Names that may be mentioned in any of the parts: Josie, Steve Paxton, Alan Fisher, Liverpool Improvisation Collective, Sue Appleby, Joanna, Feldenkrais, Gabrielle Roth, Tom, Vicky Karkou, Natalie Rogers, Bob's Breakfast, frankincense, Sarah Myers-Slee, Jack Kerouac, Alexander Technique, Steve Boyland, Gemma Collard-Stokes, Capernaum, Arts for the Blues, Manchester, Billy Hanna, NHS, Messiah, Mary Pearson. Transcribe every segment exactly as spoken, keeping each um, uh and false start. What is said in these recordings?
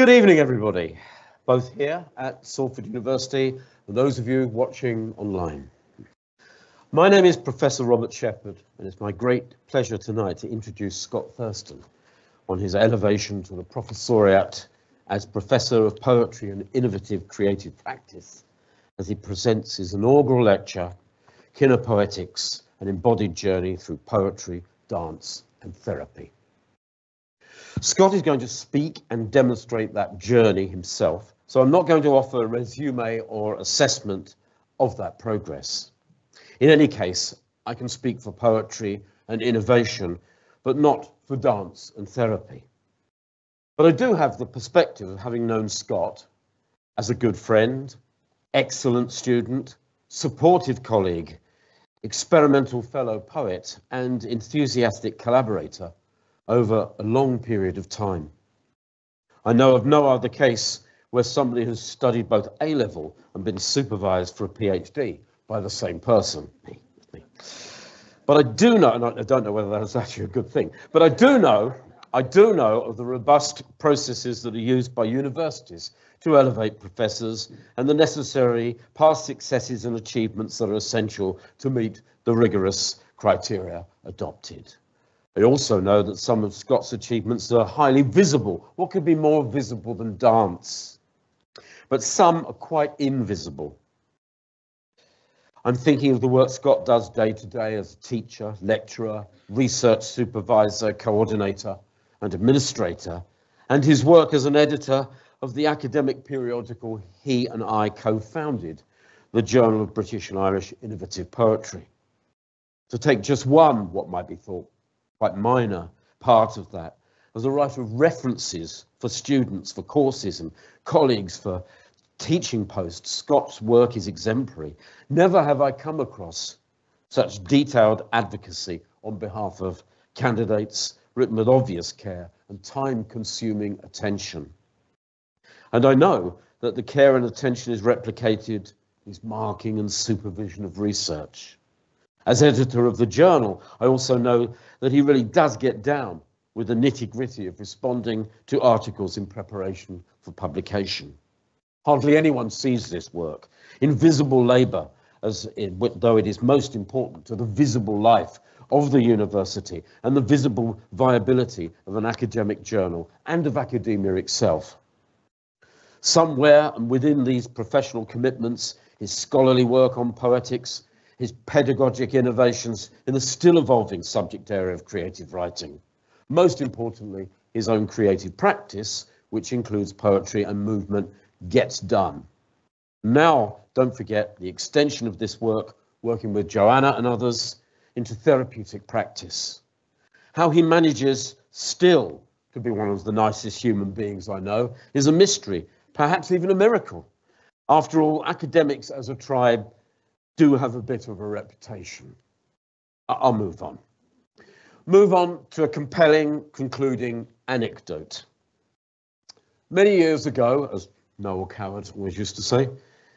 Good evening, everybody, both here at Salford University and those of you watching online. My name is Professor Robert Shepherd, and it's my great pleasure tonight to introduce Scott Thurston on his elevation to the professoriate as Professor of Poetry and Innovative Creative Practice, as he presents his inaugural lecture, Kinepoetics, an Embodied Journey Through Poetry, Dance and Therapy. Scott is going to speak and demonstrate that journey himself, so I'm not going to offer a resume or assessment of that progress. In any case, I can speak for poetry and innovation, but not for dance and therapy. But I do have the perspective of having known Scott as a good friend, excellent student, supportive colleague, experimental fellow poet, and enthusiastic collaborator over a long period of time. I know of no other case where somebody has studied both A level and been supervised for a P H D by the same person. But I do know, and I don't know whether that's actually a good thing, but I do know, I do know of the robust processes that are used by universities to elevate professors and the necessary past successes and achievements that are essential to meet the rigorous criteria adopted. I also know that some of Scott's achievements are highly visible. What could be more visible than dance? But some are quite invisible. I'm thinking of the work Scott does day to day as a teacher, lecturer, research supervisor, coordinator, and administrator, and his work as an editor of the academic periodical he and I co-founded, the Journal of British and Irish Innovative Poetry. To take just one, what might be thought quite minor part of that, as a writer of references for students, for courses and colleagues, for teaching posts, Scott's work is exemplary. Never have I come across such detailed advocacy on behalf of candidates, written with obvious care and time-consuming attention. And I know that the care and attention is replicated in his marking and supervision of research. As editor of the journal, I also know that he really does get down with the nitty-gritty of responding to articles in preparation for publication. Hardly anyone sees this work. Invisible labour, as it, though it is most important to the visible life of the university and the visible viability of an academic journal and of academia itself. Somewhere and within these professional commitments, his scholarly work on poetics, his pedagogic innovations in the still evolving subject area of creative writing. Most importantly, his own creative practice, which includes poetry and movement, gets done. Now, don't forget the extension of this work, working with Joanna and others, into therapeutic practice. How he manages still to be one of the nicest human beings I know is a mystery, perhaps even a miracle. After all, academics as a tribe do have a bit of a reputation. I'll move on. Move on to a compelling, concluding anecdote. Many years ago, as Noel Coward always used to say,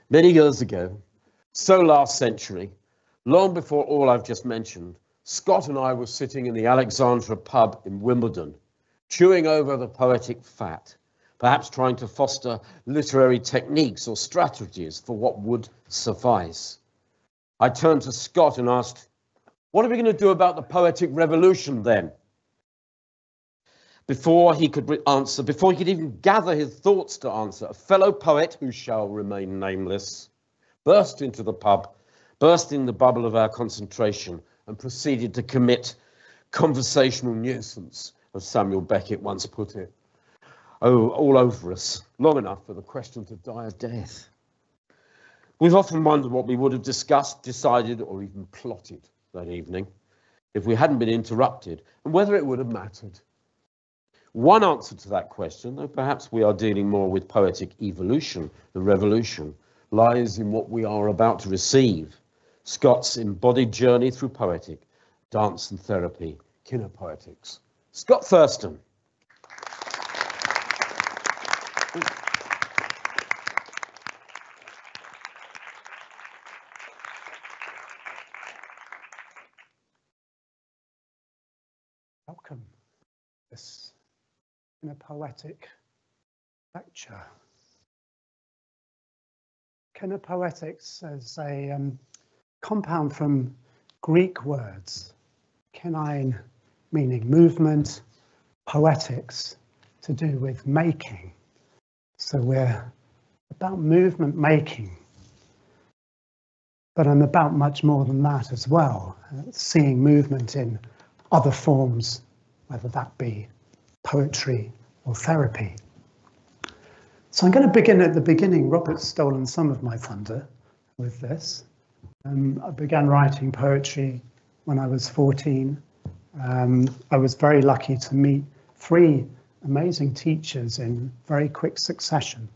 many years ago, so last century, long before all I've just mentioned, Scott and I were sitting in the Alexandra pub in Wimbledon, chewing over the poetic fat, perhaps trying to foster literary techniques or strategies for what would suffice. I turned to Scott and asked, what are we going to do about the poetic revolution then? Before he could answer, before he could even gather his thoughts to answer, a fellow poet who shall remain nameless burst into the pub, bursting the bubble of our concentration, and proceeded to commit conversational nuisance, as Samuel Beckett once put it, oh, all over us, long enough for the question to die a death. We've often wondered what we would have discussed, decided, or even plotted that evening if we hadn't been interrupted, and whether it would have mattered. One answer to that question, though perhaps we are dealing more with poetic evolution than revolution, lies in what we are about to receive. Scott's embodied journey through poetic, dance and therapy, Kinepoetics. Scott Thurston. Ooh. This Kinepoetic lecture. Kinepoetics is a um, compound from Greek words, kinein meaning movement, poetics to do with making. So we're about movement making, but I'm about much more than that as well. It's seeing movement in other forms, whether that be poetry or therapy. So I'm going to begin at the beginning. Robert's stolen some of my thunder with this. Um, I began writing poetry when I was fourteen. Um, I was very lucky to meet three amazing teachers in very quick succession,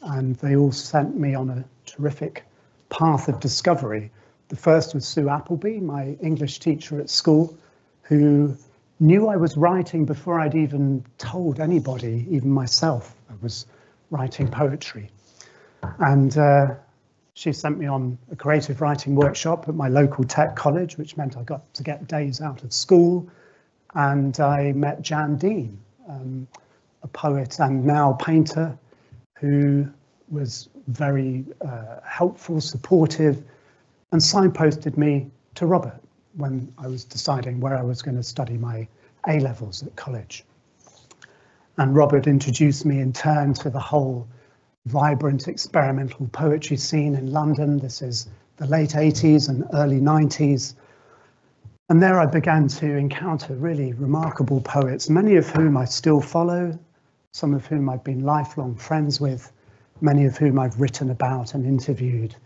and they all sent me on a terrific path of discovery. The first was Sue Appleby, my English teacher at school, who knew I was writing before I'd even told anybody, even myself, I was writing poetry. And uh, she sent me on a creative writing workshop at my local tech college, which meant I got to get days out of school. And I met Jan Dean, um, a poet and now painter, who was very uh, helpful, supportive, and signposted me to Robert when I was deciding where I was going to study my A levels at college. And Robert introduced me in turn to the whole vibrant experimental poetry scene in London. This is the late eighties and early nineties. And there I began to encounter really remarkable poets, many of whom I still follow, some of whom I've been lifelong friends with, many of whom I've written about and interviewed.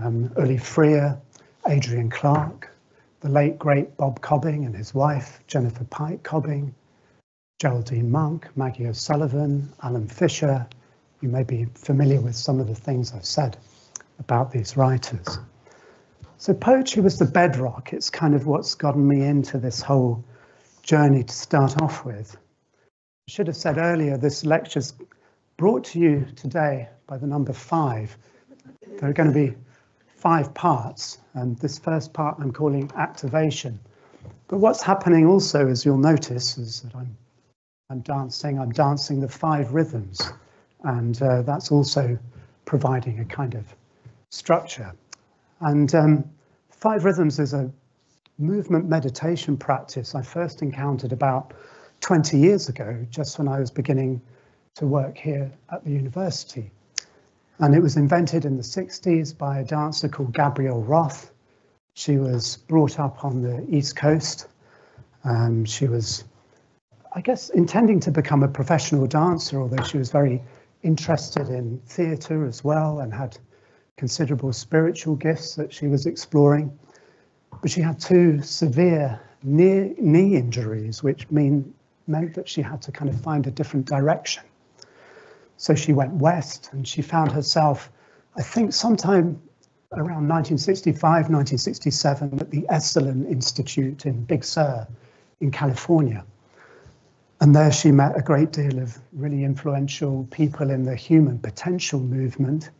Um, Uli Freer, Adrian Clark, the late great Bob Cobbing and his wife, Jennifer Pike Cobbing, Geraldine Monk, Maggie O'Sullivan, Alan Fisher. You may be familiar with some of the things I've said about these writers. So poetry was the bedrock. It's kind of what's gotten me into this whole journey to start off with. I should have said earlier, this lecture's brought to you today by the number five. There are going to be five parts, and this first part I'm calling activation. But what's happening also, as you'll notice, is that I'm, I'm dancing, I'm dancing the five rhythms, and uh, that's also providing a kind of structure. And um, five rhythms is a movement meditation practice I first encountered about twenty years ago, just when I was beginning to work here at the university. And it was invented in the sixties by a dancer called Gabrielle Roth. She was brought up on the East Coast. Um, she was, I guess, intending to become a professional dancer, although she was very interested in theatre as well and had considerable spiritual gifts that she was exploring. But she had two severe knee, knee injuries, which mean meant that she had to kind of find a different direction. So she went west, and she found herself, I think sometime around nineteen sixty-five, nineteen sixty-seven, at the Esalen Institute in Big Sur in California. And there she met a great deal of really influential people in the human potential movement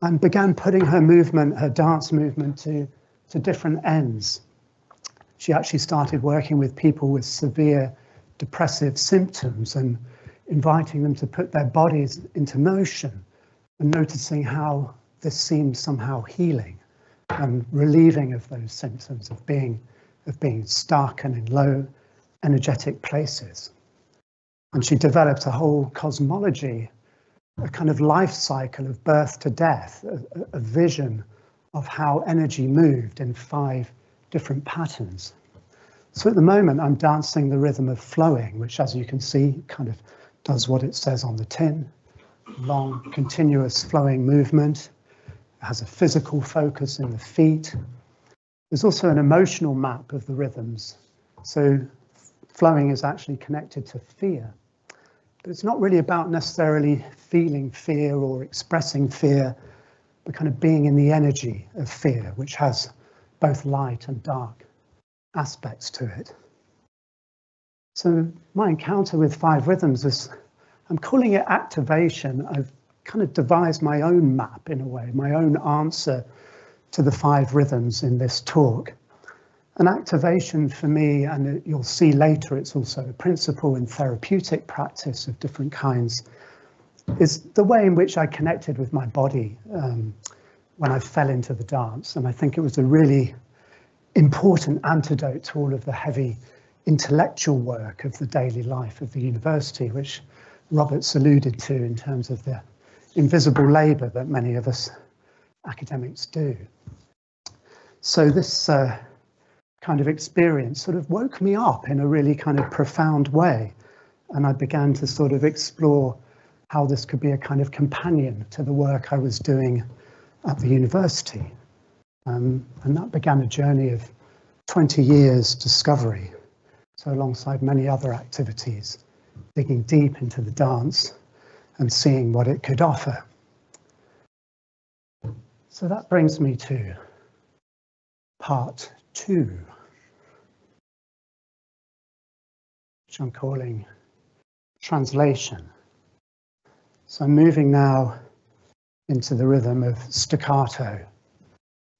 and began putting her movement, her dance movement, to, to different ends. She actually started working with people with severe depressive symptoms and inviting them to put their bodies into motion and noticing how this seemed somehow healing and relieving of those symptoms of being of being stuck and in low energetic places. And she developed a whole cosmology, a kind of life cycle of birth to death, a, a vision of how energy moved in five different patterns. So at the moment I'm dancing the rhythm of flowing, which, as you can see, kind of does what it says on the tin. Long, continuous flowing movement. It has a physical focus in the feet. There's also an emotional map of the rhythms. So flowing is actually connected to fear. But it's not really about necessarily feeling fear or expressing fear, but kind of being in the energy of fear, which has both light and dark aspects to it. So my encounter with five rhythms is, I'm calling it activation. I've kind of devised my own map in a way, my own answer to the five rhythms in this talk. And activation for me, and you'll see later, it's also a principle in therapeutic practice of different kinds, is the way in which I connected with my body um, when I fell into the dance. And I think it was a really important antidote to all of the heavy intellectual work of the daily life of the university, which Robert's alluded to in terms of the invisible labour that many of us academics do. So this uh, kind of experience sort of woke me up in a really kind of profound way, and I began to sort of explore how this could be a kind of companion to the work I was doing at the university. Um, and that began a journey of twenty years discovery. So alongside many other activities, digging deep into the dance and seeing what it could offer. So that brings me to part two, which I'm calling translation. So I'm moving now into the rhythm of staccato,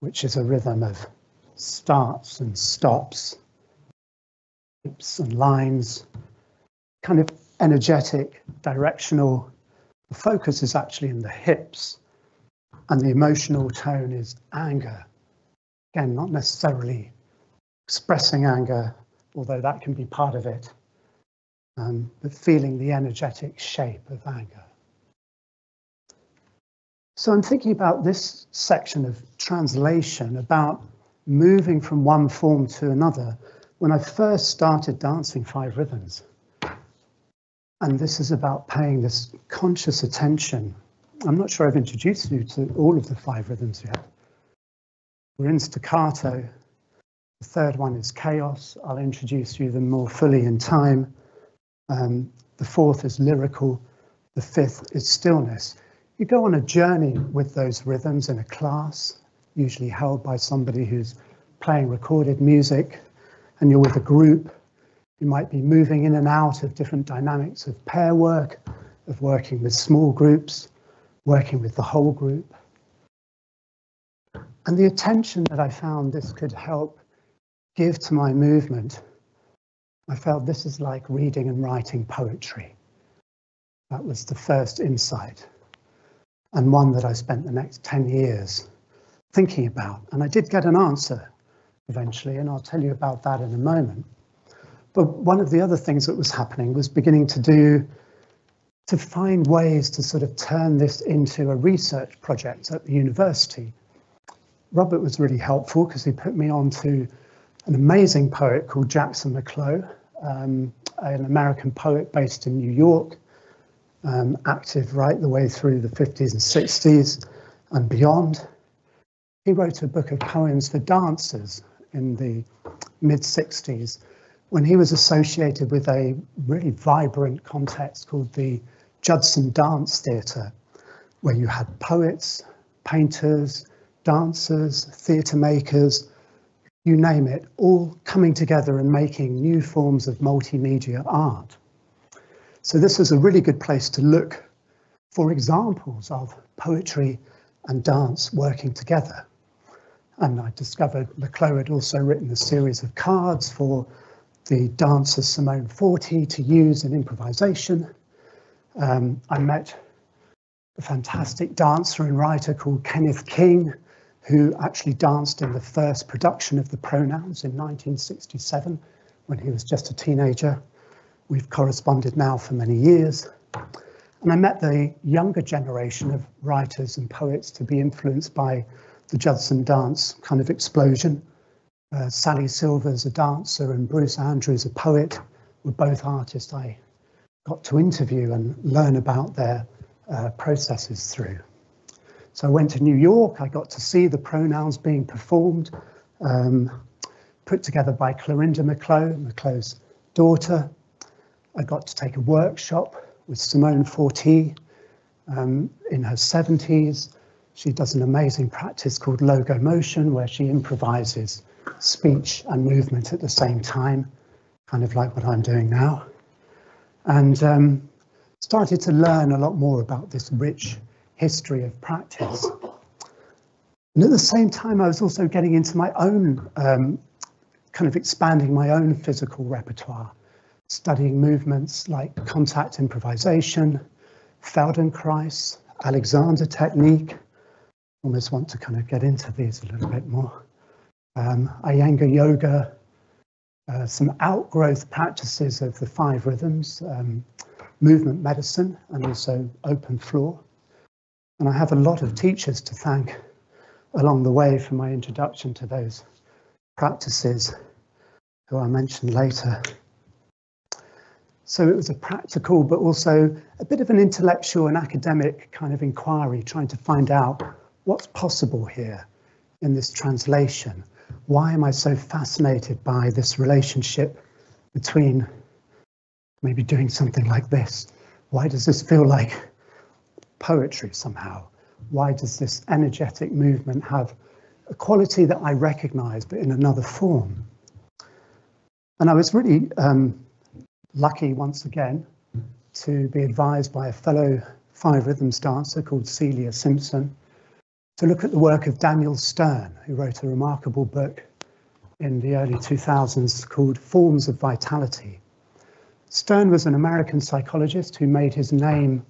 which is a rhythm of starts and stops, loops and lines, kind of energetic, directional. The focus is actually in the hips, and the emotional tone is anger. Again, not necessarily expressing anger, although that can be part of it, um, but feeling the energetic shape of anger. So I'm thinking about this section of translation, about moving from one form to another. When I first started dancing five rhythms, and this is about paying this conscious attention. I'm not sure I've introduced you to all of the five rhythms yet. We're in staccato. The third one is chaos. I'll introduce you them more fully in time. Um, the fourth is lyrical. The fifth is stillness. You go on a journey with those rhythms in a class, usually held by somebody who's playing recorded music, and you're with a group. You might be moving in and out of different dynamics of pair work, of working with small groups, working with the whole group. And the attention that I found this could help give to my movement, I felt this is like reading and writing poetry. That was the first insight, and one that I spent the next ten years thinking about. And I did get an answer eventually, and I'll tell you about that in a moment. But one of the other things that was happening was beginning to do, to find ways to sort of turn this into a research project at the university. Robert was really helpful because he put me on to an amazing poet called Jackson Mac Low, um, an American poet based in New York, um, active right the way through the fifties and sixties and beyond. He wrote a book of poems for dancers in the mid sixties when he was associated with a really vibrant context called the Judson Dance Theatre, where you had poets, painters, dancers, theatre makers, you name it, all coming together and making new forms of multimedia art. So this is a really good place to look for examples of poetry and dance working together. And I discovered Mac Low had also written a series of cards for the dancer Simone Forti to use in improvisation. Um, I met a fantastic dancer and writer called Kenneth King, who actually danced in the first production of The Pronouns in nineteen sixty-seven, when he was just a teenager. We've corresponded now for many years. And I met the younger generation of writers and poets to be influenced by the Judson dance kind of explosion. Uh, Sally Silver's a dancer and Bruce Andrews, a poet, were both artists I got to interview and learn about their uh, processes through. So I went to New York, I got to see The Pronouns being performed, um, put together by Clarinda McCloskey, Mac Low's daughter. I got to take a workshop with Simone Forti um, in her seventies. She does an amazing practice called logomotion, where she improvises speech and movement at the same time, kind of like what I'm doing now. And um, started to learn a lot more about this rich history of practice. And at the same time, I was also getting into my own, um, kind of expanding my own physical repertoire, studying movements like contact improvisation, Feldenkrais, Alexander technique. Almost want to kind of get into these a little bit more. Um, Iyengar yoga, uh, some outgrowth practices of the five rhythms, um, movement medicine, and also open floor. And I have a lot of teachers to thank along the way for my introduction to those practices, who I'll mention later. So it was a practical, but also a bit of an intellectual and academic kind of inquiry, trying to find out what's possible here in this translation. Why am I so fascinated by this relationship between maybe doing something like this? Why does this feel like poetry somehow? Why does this energetic movement have a quality that I recognize, but in another form? And I was really um, lucky once again to be advised by a fellow five rhythms dancer called Celia Simpson to look at the work of Daniel Stern, who wrote a remarkable book in the early two thousands called Forms of Vitality. Stern was an American psychologist who made his name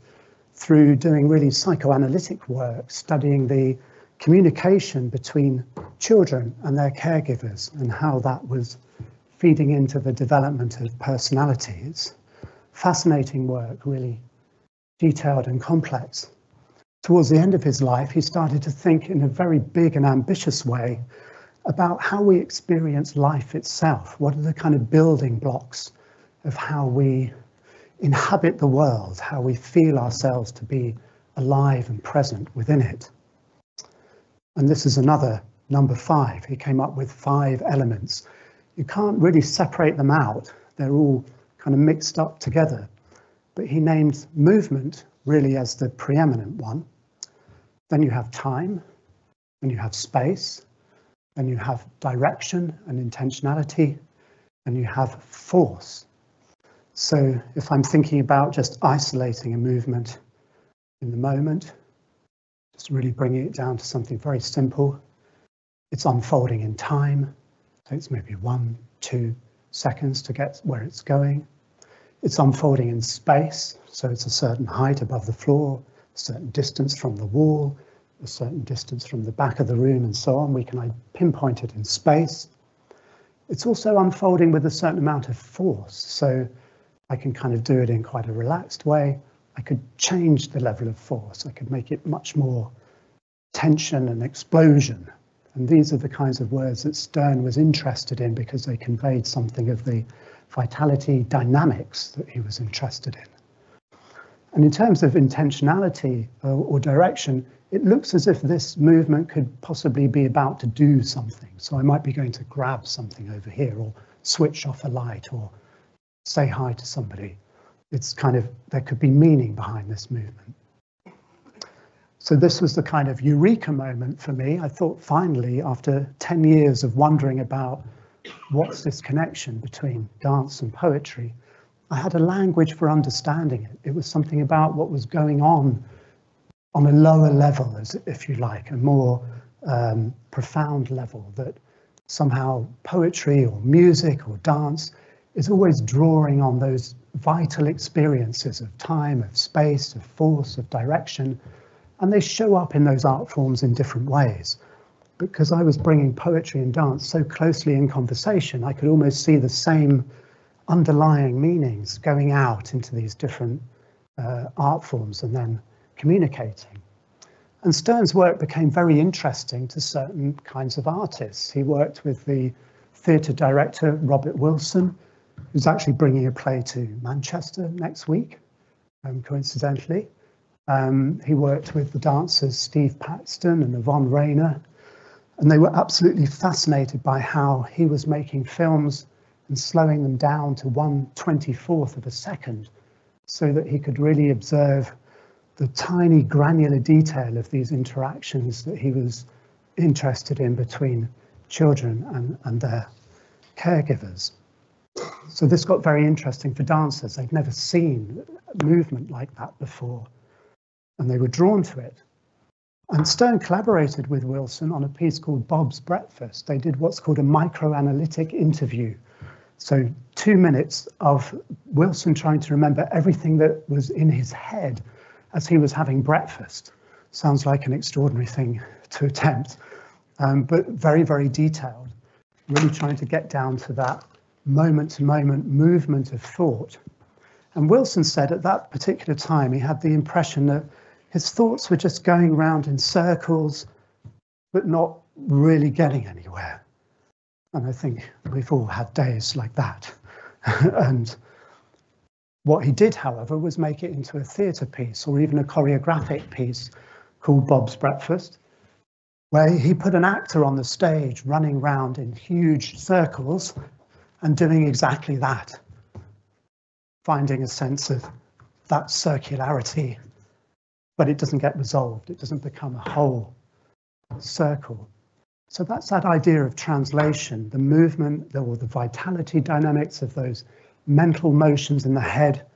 through doing really psychoanalytic work, studying the communication between children and their caregivers and how that was feeding into the development of personalities. Fascinating work, really detailed and complex. Towards the end of his life, he started to think in a very big and ambitious way about how we experience life itself. What are the kind of building blocks of how we inhabit the world, how we feel ourselves to be alive and present within it? And this is another number five. He came up with five elements. You can't really separate them out. They're all kind of mixed up together, but he named movement really as the preeminent one. Then you have time, then you have space, then you have direction and intentionality, and you have force. So if I'm thinking about just isolating a movement in the moment, just really bringing it down to something very simple, it's unfolding in time. Takes maybe one, two seconds to get where it's going. It's unfolding in space, so it's a certain height above the floor, a certain distance from the wall, a certain distance from the back of the room, and so on. We can pinpoint it in space. It's also unfolding with a certain amount of force, so I can kind of do it in quite a relaxed way. I could change the level of force. I could make it much more tension and explosion. And these are the kinds of words that Stern was interested in because they conveyed something of the vitality dynamics that he was interested in. And in terms of intentionality or, or direction, it looks as if this movement could possibly be about to do something. So I might be going to grab something over here or switch off a light or say hi to somebody. It's kind of, there could be meaning behind this movement. So this was the kind of eureka moment for me. I thought finally, after ten years of wondering about what's this connection between dance and poetry, I had a language for understanding it. It was something about what was going on on a lower level, as if you like, a more um, profound level, that somehow poetry or music or dance is always drawing on those vital experiences of time, of space, of force, of direction. And they show up in those art forms in different ways. Because I was bringing poetry and dance so closely in conversation, I could almost see the same underlying meanings going out into these different uh, art forms and then communicating. And Stern's work became very interesting to certain kinds of artists. He worked with the theatre director, Robert Wilson, who's actually bringing a play to Manchester next week, um, coincidentally. Um, he worked with the dancers Steve Paxton and Yvonne Rayner, and they were absolutely fascinated by how he was making films and slowing them down to one twenty-fourth of a second so that he could really observe the tiny granular detail of these interactions that he was interested in between children and, and their caregivers. So this got very interesting for dancers. They'd never seen movement like that before, and they were drawn to it. And Stern collaborated with Wilson on a piece called Bob's Breakfast. They did what's called a microanalytic interview. So two minutes of Wilson trying to remember everything that was in his head as he was having breakfast. Sounds like an extraordinary thing to attempt, um, but very, very detailed, really trying to get down to that moment-to-moment movement of thought. And Wilson said at that particular time, he had the impression that his thoughts were just going round in circles, but not really getting anywhere. And I think we've all had days like that. And what he did, however, was make it into a theatre piece or even a choreographic piece called Bob's Breakfast, where he put an actor on the stage running round in huge circles and doing exactly that, finding a sense of that circularity, but it doesn't get resolved, it doesn't become a whole circle. So that's that idea of translation, the movement or the vitality dynamics of those mental motions in the head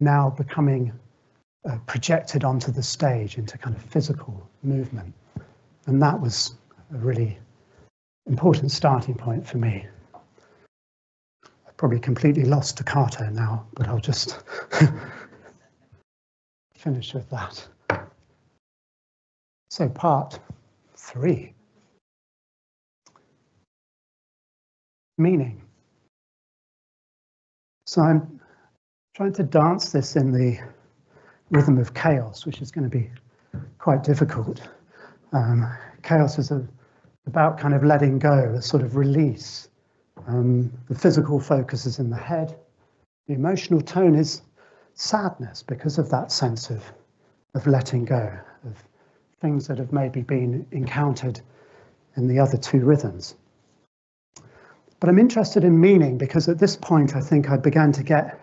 now becoming uh, projected onto the stage into kind of physical movement. And that was a really important starting point for me. I've probably completely lost staccato now, but I'll just finish with that. So part three. Meaning. So I'm trying to dance this in the rhythm of chaos, which is going to be quite difficult. Um, chaos is a, about kind of letting go, a sort of release. Um, the physical focus is in the head. The emotional tone is sadness because of that sense of, of letting go, of things that have maybe been encountered in the other two rhythms. But I'm interested in meaning because at this point I think I began to get,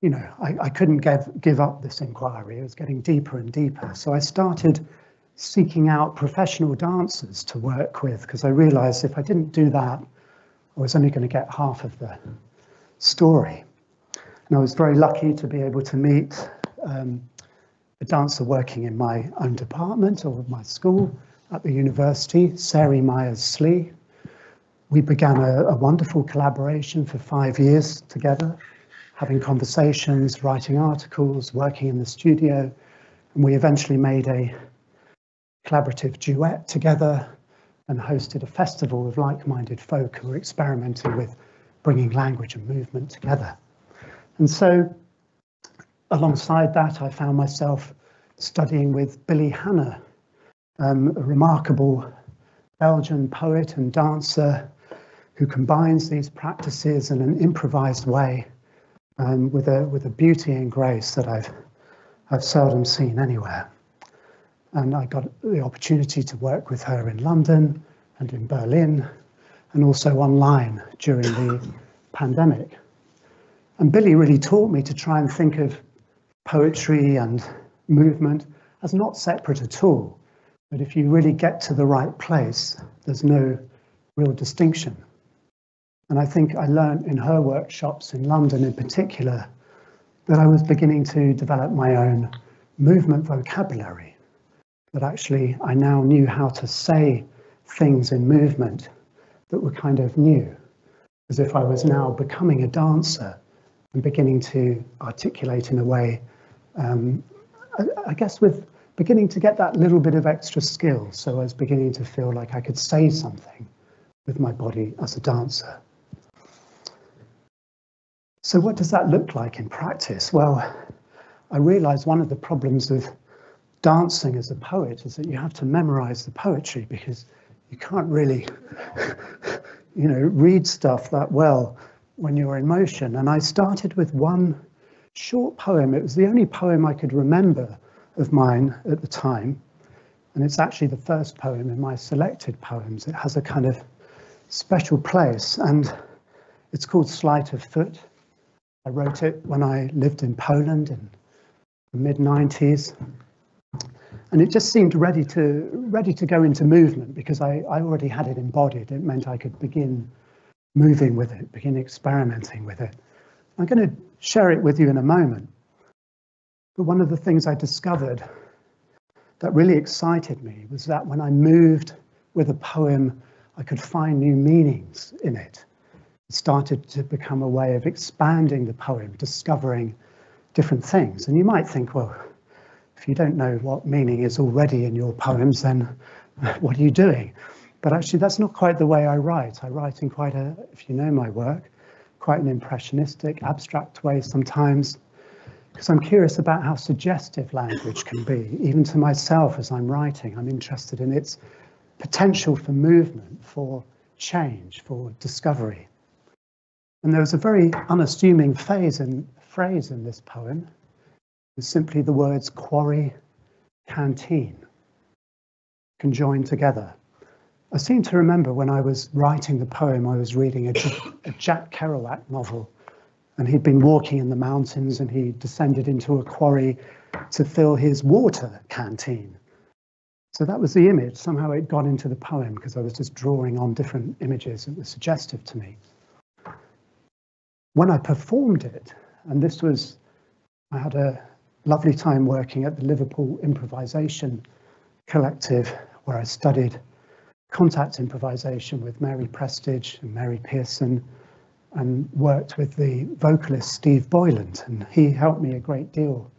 you know, I, I couldn't give, give up this inquiry. It was getting deeper and deeper. So I started seeking out professional dancers to work with because I realized if I didn't do that, I was only going to get half of the story. And I was very lucky to be able to meet um, a dancer working in my own department or my school at the university, Sarah Myers-Slee. We began a, a wonderful collaboration for five years together, having conversations, writing articles, working in the studio, and we eventually made a collaborative duet together and hosted a festival of like-minded folk who were experimenting with bringing language and movement together. And so, alongside that, I found myself studying with Billy Hanna, um, a remarkable Belgian poet and dancer, who combines these practices in an improvised way um, with, a, with a beauty and grace that I've, I've seldom seen anywhere. And I got the opportunity to work with her in London and in Berlin and also online during the pandemic. And Billy really taught me to try and think of poetry and movement as not separate at all. But if you really get to the right place, there's no real distinction. And I think I learned in her workshops in London in particular that I was beginning to develop my own movement vocabulary, that actually I now knew how to say things in movement that were kind of new, as if I was now becoming a dancer and beginning to articulate in a way, um, I, I guess with beginning to get that little bit of extra skill. So I was beginning to feel like I could say something with my body as a dancer. So what does that look like in practice? Well, I realized one of the problems of dancing as a poet is that you have to memorize the poetry because you can't really, you know, read stuff that well when you're in motion. And I started with one short poem. It was the only poem I could remember of mine at the time. And it's actually the first poem in my selected poems. It has a kind of special place and it's called Sleight of Foot. I wrote it when I lived in Poland in the mid nineties, and it just seemed ready to ready to go into movement because I, I already had it embodied. It meant I could begin moving with it, begin experimenting with it. I'm going to share it with you in a moment. But one of the things I discovered that really excited me was that when I moved with a poem, I could find new meanings in it. It started to become a way of expanding the poem, discovering different things. And you might think, well, If you don't know what meaning is already in your poems, then what are you doing? But actually, that's not quite the way I write. I write in quite a, if you know my work, quite an impressionistic, abstract way sometimes, because I'm curious about how suggestive language can be, even to myself as I'm writing. I'm interested in its potential for movement, for change, for discovery. And there was a very unassuming phase in, phrase in this poem. It was simply the words quarry, canteen, conjoined together. I seem to remember when I was writing the poem, I was reading a, a Jack Kerouac novel, and he'd been walking in the mountains and he descended into a quarry to fill his water canteen. So that was the image. Somehow it got into the poem because I was just drawing on different images. It was suggestive to me. When I performed it, and this was, I had a lovely time working at the Liverpool Improvisation Collective, where I studied Contact Improvisation with Mary Prestidge and Mary Pearson, and worked with the vocalist Steve Boyland, and he helped me a great deal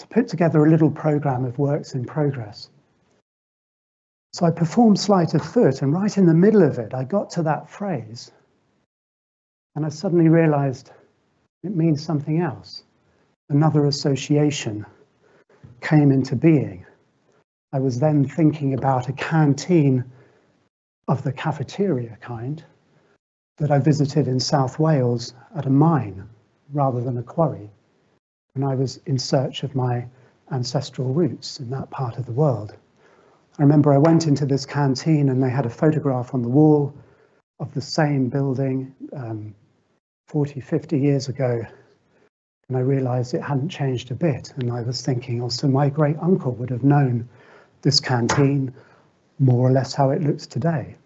to put together a little program of works in progress. So I performed Sleight of Foot, and right in the middle of it I got to that phrase and I suddenly realized it means something else. Another association came into being. I was then thinking about a canteen of the cafeteria kind that I visited in South Wales at a mine rather than a quarry, when I was in search of my ancestral roots in that part of the world. I remember I went into this canteen and they had a photograph on the wall of the same building um, forty, fifty years ago, and I realized it hadn't changed a bit, and I was thinking, oh, so my great uncle would have known this canteen more or less how it looks today.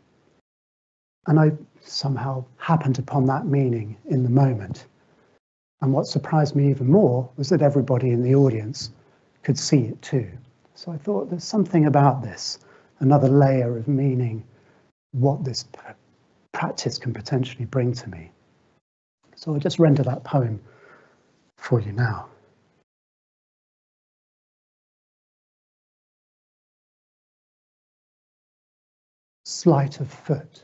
And I somehow happened upon that meaning in the moment. And what surprised me even more was that everybody in the audience could see it too. So I thought there's something about this, another layer of meaning, what this practice can potentially bring to me. So I'll just render that poem for you now. Sleight of foot.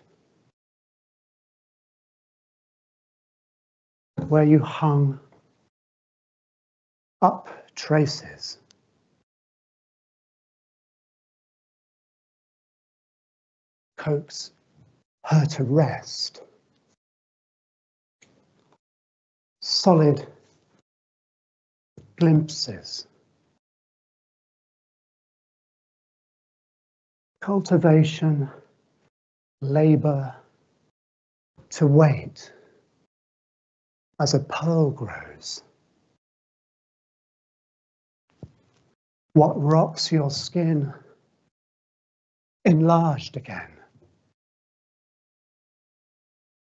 Where you hung up traces, coax her to rest, solid glimpses, cultivation, labor, to wait. As a pearl grows, what rocks your skin enlarged again,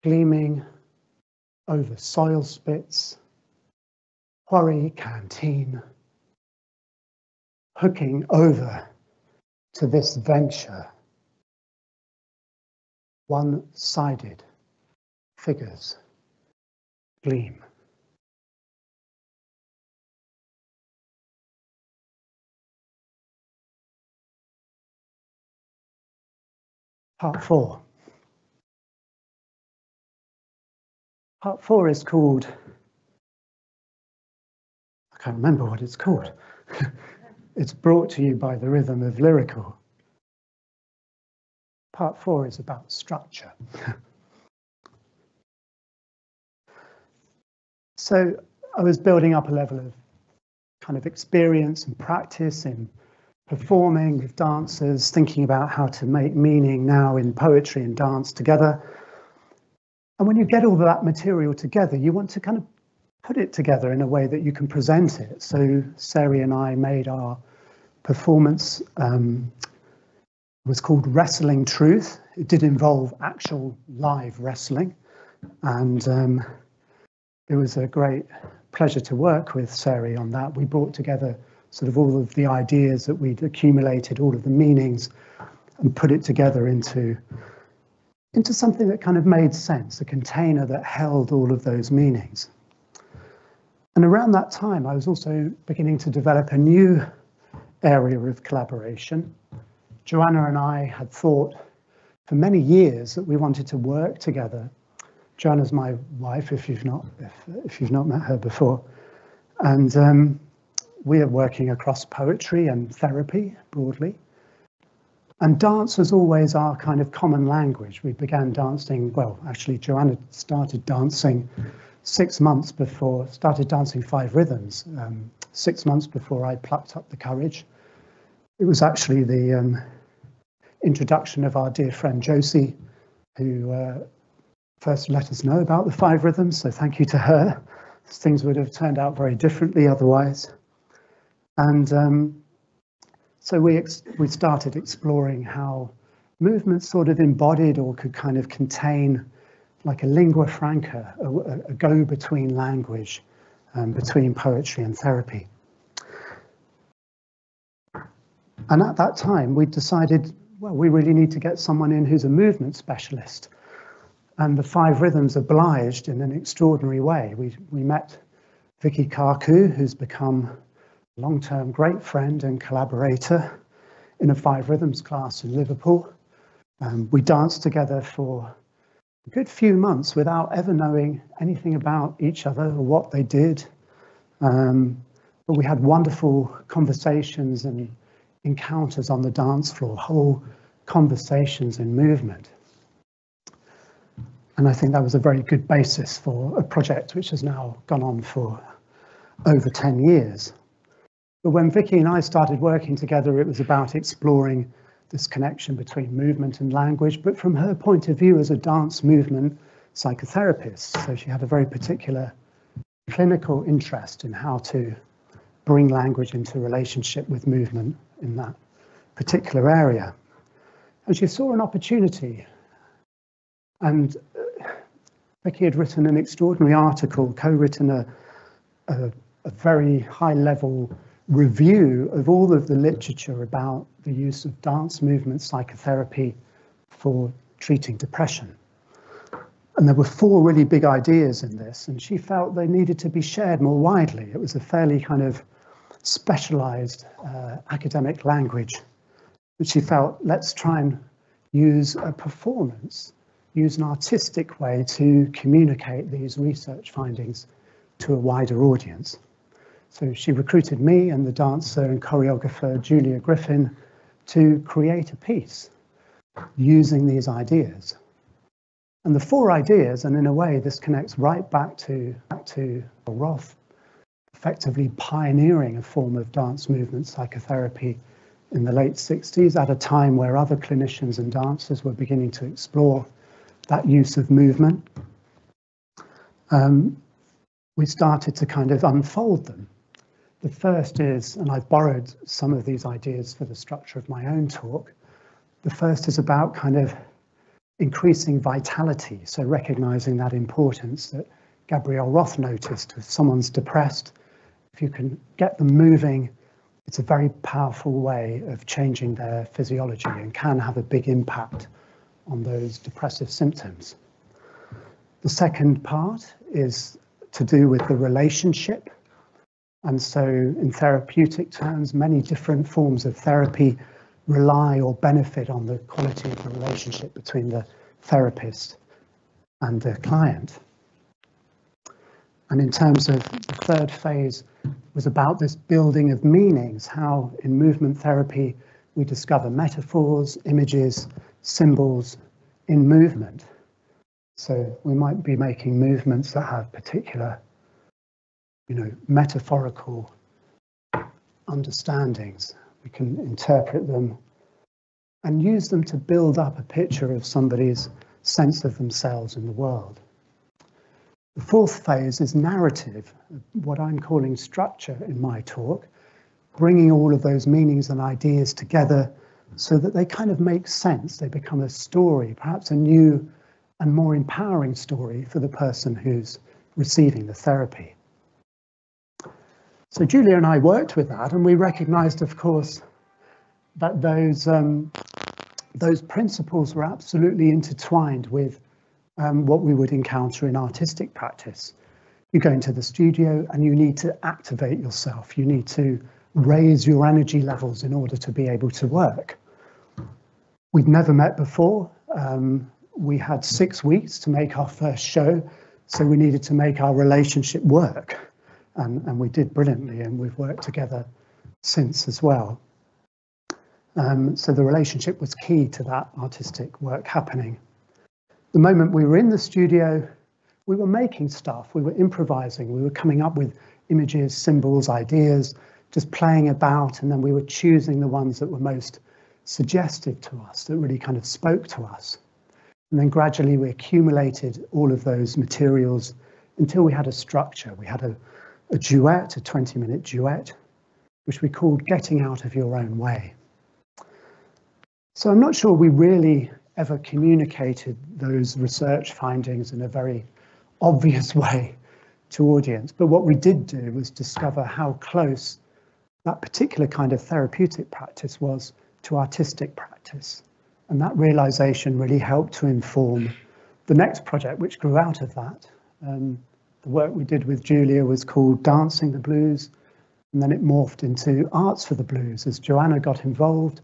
gleaming over soil spits, quarry canteen, hooking over to this venture, one-sided figures gleam. Part four. Part four is called, I can't remember what it's called. It's brought to you by the rhythm of lyrical. Part four is about structure. So I was building up a level of kind of experience and practice in performing with dancers, thinking about how to make meaning now in poetry and dance together. And when you get all that material together, you want to kind of put it together in a way that you can present it. So Sari and I made our performance, um, it was called Wrestling Truth. It did involve actual live wrestling, and um, it was a great pleasure to work with Sari on that. We brought together sort of all of the ideas that we'd accumulated, all of the meanings, and put it together into, into something that kind of made sense, a container that held all of those meanings. And around that time, I was also beginning to develop a new area of collaboration. Joanna and I had thought for many years that we wanted to work together. Joanna's my wife, if you've not if, if you've not met her before, and um, we are working across poetry and therapy broadly. And dance was always our kind of common language. We began dancing, well, actually Joanna started dancing six months before, started dancing five rhythms, um, six months before I plucked up the courage. It was actually the um, introduction of our dear friend Josie, who uh, first let us know about the five rhythms, so thank you to her. Things would have turned out very differently otherwise. And um, so we, ex we started exploring how movement sort of embodied or could kind of contain like a lingua franca, a, a go-between language um, between poetry and therapy. And at that time we decided, well, we really need to get someone in who's a movement specialist. And the five rhythms obliged in an extraordinary way. We, we met Vicky Karkou, who's become long-term great friend and collaborator, in a five rhythms class in Liverpool. Um, we danced together for a good few months without ever knowing anything about each other or what they did. Um, but we had wonderful conversations and encounters on the dance floor, whole conversations in movement. And I think that was a very good basis for a project which has now gone on for over ten years. But when Vicky and I started working together, it was about exploring this connection between movement and language, but from her point of view as a dance movement psychotherapist. So she had a very particular clinical interest in how to bring language into relationship with movement in that particular area. And she saw an opportunity. And Vicky had written an extraordinary article, co-written a, a, a very high-level review of all of the literature about the use of dance movement psychotherapy for treating depression. And there were four really big ideas in this, and she felt they needed to be shared more widely. It was a fairly kind of specialized uh, academic language, but she felt, let's try and use a performance, use an artistic way to communicate these research findings to a wider audience. So she recruited me and the dancer and choreographer Julia Griffin to create a piece using these ideas. And the four ideas, and in a way this connects right back to, back to Roth, effectively pioneering a form of dance movement psychotherapy in the late sixties at a time where other clinicians and dancers were beginning to explore that use of movement. Um, we started to kind of unfold them. The first is, and I've borrowed some of these ideas for the structure of my own talk, the first is about kind of increasing vitality, so recognizing that importance that Gabrielle Roth noticed. If someone's depressed, if you can get them moving, it's a very powerful way of changing their physiology and can have a big impact on those depressive symptoms. The second part is to do with the relationship. And so in therapeutic terms, many different forms of therapy rely or benefit on the quality of the relationship between the therapist and the client. And in terms of the third phase was about this building of meanings, how in movement therapy we discover metaphors, images, symbols in movement. So we might be making movements that have particular you know, metaphorical understandings. We can interpret them and use them to build up a picture of somebody's sense of themselves in the world. The fourth phase is narrative, what I'm calling structure in my talk, bringing all of those meanings and ideas together so that they kind of make sense. They become a story, perhaps a new and more empowering story for the person who's receiving the therapy. So Julia and I worked with that, and we recognised, of course, that those um, those principles were absolutely intertwined with um, what we would encounter in artistic practice. You go into the studio and you need to activate yourself. You need to raise your energy levels in order to be able to work. We'd never met before. Um, we had six weeks to make our first show, so we needed to make our relationship work. And, and we did brilliantly, and we've worked together since as well. Um, so the relationship was key to that artistic work happening. The moment we were in the studio, we were making stuff, we were improvising, we were coming up with images, symbols, ideas, just playing about, and then we were choosing the ones that were most suggestive to us, that really kind of spoke to us. And then gradually we accumulated all of those materials until we had a structure. We had a, a duet, a twenty minute duet, which we called Getting Out of Your Own Way. So I'm not sure we really ever communicated those research findings in a very obvious way to audience, but what we did do was discover how close that particular kind of therapeutic practice was to artistic practice. And that realization really helped to inform the next project, which grew out of that. Um, the work we did with Julia was called Dancing the Blues, and then it morphed into Arts for the Blues as Joanna got involved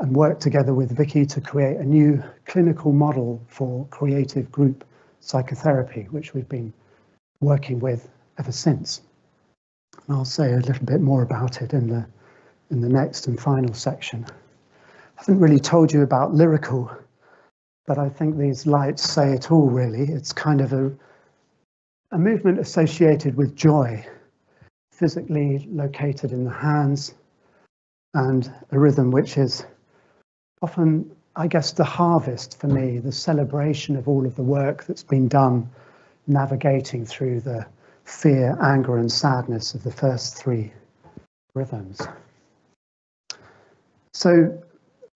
and worked together with Vicky to create a new clinical model for creative group psychotherapy, which we've been working with ever since. And I'll say a little bit more about it in the in the next and final section. I haven't really told you about lyrical, but I think these lights say it all really. It's kind of a, a movement associated with joy, physically located in the hands, and a rhythm which is often, I guess, the harvest for me, the celebration of all of the work that's been done navigating through the fear, anger and sadness of the first three rhythms. So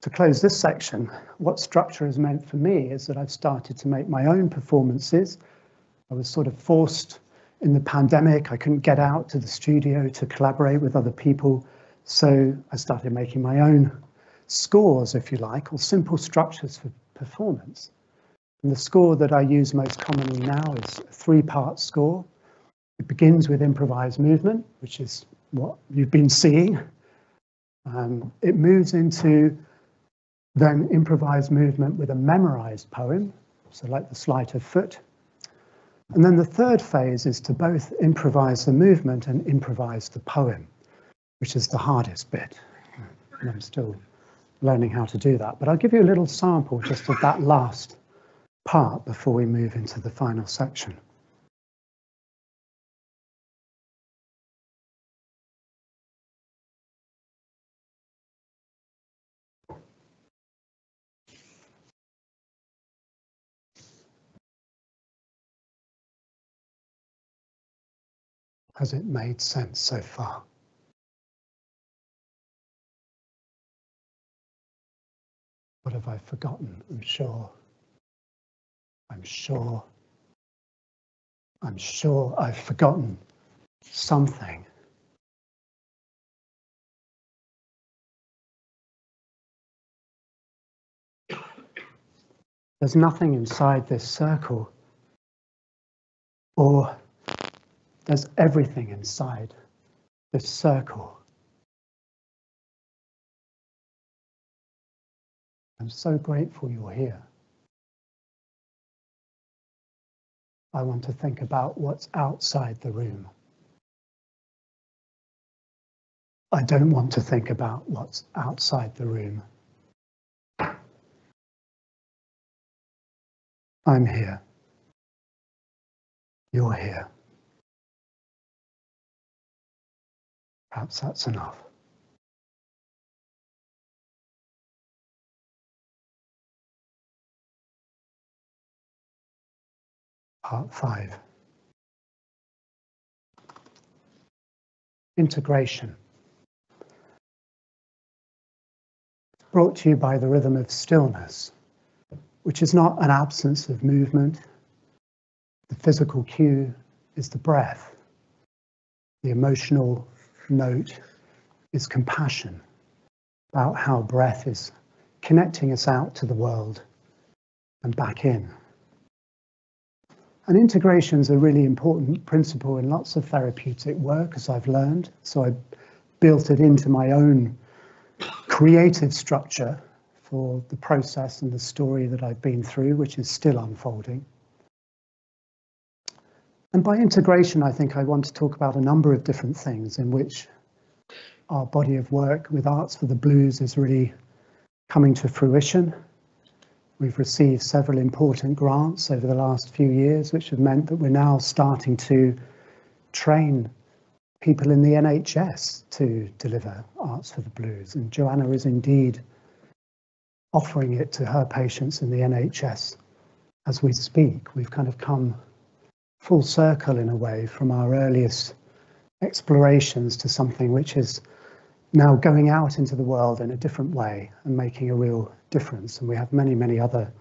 to close this section, what structure has meant for me is that I've started to make my own performances. I was sort of forced in the pandemic. I couldn't get out to the studio to collaborate with other people, so I started making my own scores, if you like, or simple structures for performance. And the score that I use most commonly now is a three-part score. It begins with improvised movement, which is what you've been seeing. Um, it moves into then improvised movement with a memorized poem, so like the sleight of foot. And then the third phase is to both improvise the movement and improvise the poem, which is the hardest bit. And I'm still learning how to do that, but I'll give you a little sample just of that last part before we move into the final section. Has it made sense so far? What have I forgotten? I'm sure. I'm sure. I'm sure I've forgotten something. There's nothing inside this circle, or there's everything inside this circle. I'm so grateful you're here. I want to think about what's outside the room. I don't want to think about what's outside the room. I'm here. You're here. Perhaps that's enough. Part five. Integration. Brought to you by the rhythm of stillness, which is not an absence of movement. The physical cue is the breath. The emotional note is compassion about how breath is connecting us out to the world and back in. And integration is a really important principle in lots of therapeutic work, as I've learned. So I built it into my own creative structure for the process and the story that I've been through, which is still unfolding. And by integration, I think I want to talk about a number of different things in which our body of work with Arts for the Blues is really coming to fruition. We've received several important grants over the last few years, which have meant that we're now starting to train people in the N H S to deliver Arts for the Blues. And Joanna is indeed offering it to her patients in the N H S as we speak. We've kind of come full circle in a way from our earliest explorations to something which is now going out into the world in a different way and making a real difference. And we have many, many other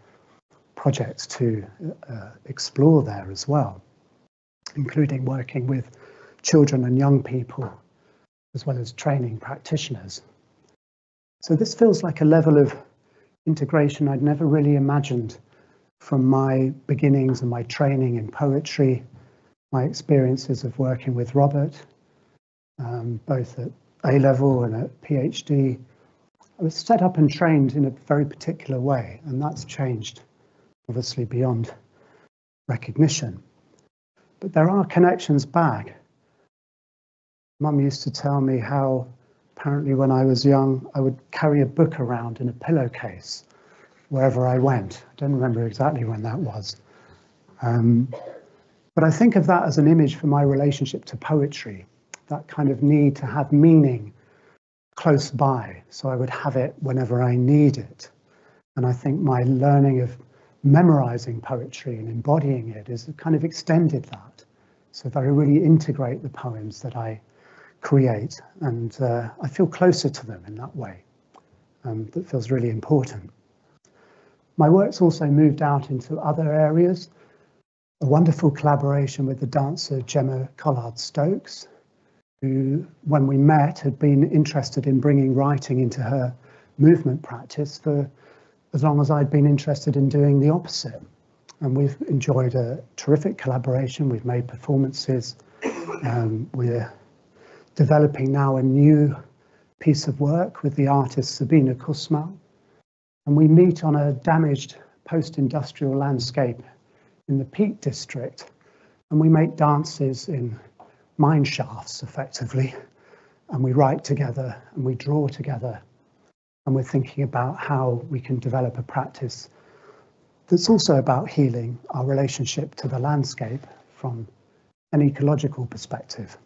projects to uh, explore there as well, including working with children and young people, as well as training practitioners. So this feels like a level of integration I'd never really imagined from my beginnings and my training in poetry, my experiences of working with Robert, um, both at A-level and at PhD. I was set up and trained in a very particular way, and that's changed, obviously, beyond recognition. But there are connections back. Mum used to tell me how, apparently, when I was young, I would carry a book around in a pillowcase wherever I went. I don't remember exactly when that was. Um, but I think of that as an image for my relationship to poetry, that kind of need to have meaning close by, so I would have it whenever I need it. And I think my learning of memorizing poetry and embodying it is kind of extended that, so that I really integrate the poems that I create, and uh, I feel closer to them in that way. Um, that feels really important. My work's also moved out into other areas. A wonderful collaboration with the dancer Gemma Collard-Stokes, who, when we met, had been interested in bringing writing into her movement practice for as long as I'd been interested in doing the opposite. And we've enjoyed a terrific collaboration. We've made performances. Um, we're developing now a new piece of work with the artist Sabina Kusmal. And we meet on a damaged post-industrial landscape in the Peak District, and we make dances in mine shafts, effectively, and we write together and we draw together, and we're thinking about how we can develop a practice that's also about healing our relationship to the landscape from an ecological perspective.